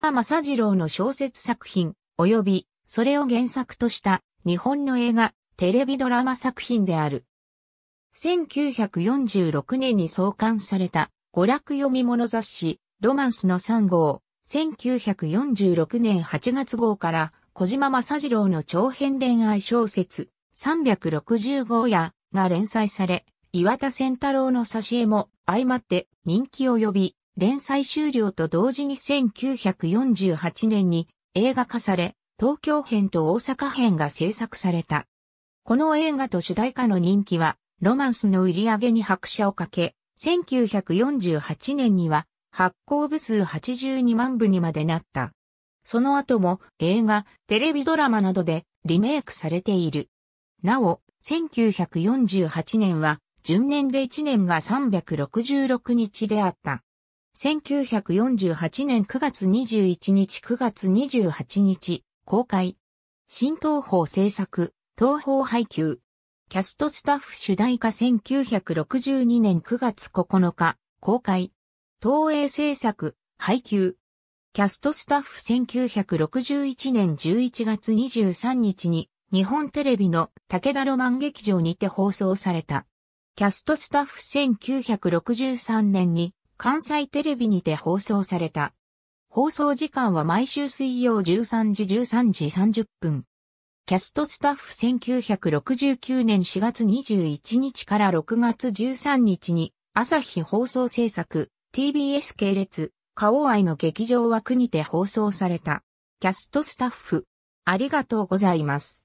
政次郎の小説作品、及び、それを原作とした、日本の映画、テレビドラマ作品である。1946年に創刊された、娯楽読み物雑誌、ロマンスの3号、1946年8月号から、小島政次郎の長編恋愛小説、360号や、が連載され、岩田仙太郎の挿絵も相まって人気を呼び、連載終了と同時に1948年に映画化され、東京編と大阪編が制作された。この映画と主題歌の人気は、ロマンスの売り上げに拍車をかけ、1948年には発行部数82万部にまでなった。その後も映画、テレビドラマなどでリメイクされている。なお、1948年は、順年で1年が366日であった。1948年9月21日9月28日、公開。新東宝制作、東宝配給。キャストスタッフ主題歌1962年9月9日、公開。東映制作、配給。キャストスタッフ1961年11月23日に、日本テレビの武田ロマン劇場にて放送された。キャストスタッフ1963年に関西テレビにて放送された。放送時間は毎週水曜13時30分。キャストスタッフ1969年4月21日から6月13日に朝日放送制作 TBS 系列花王愛の劇場枠にて放送された。キャストスタッフありがとうございます。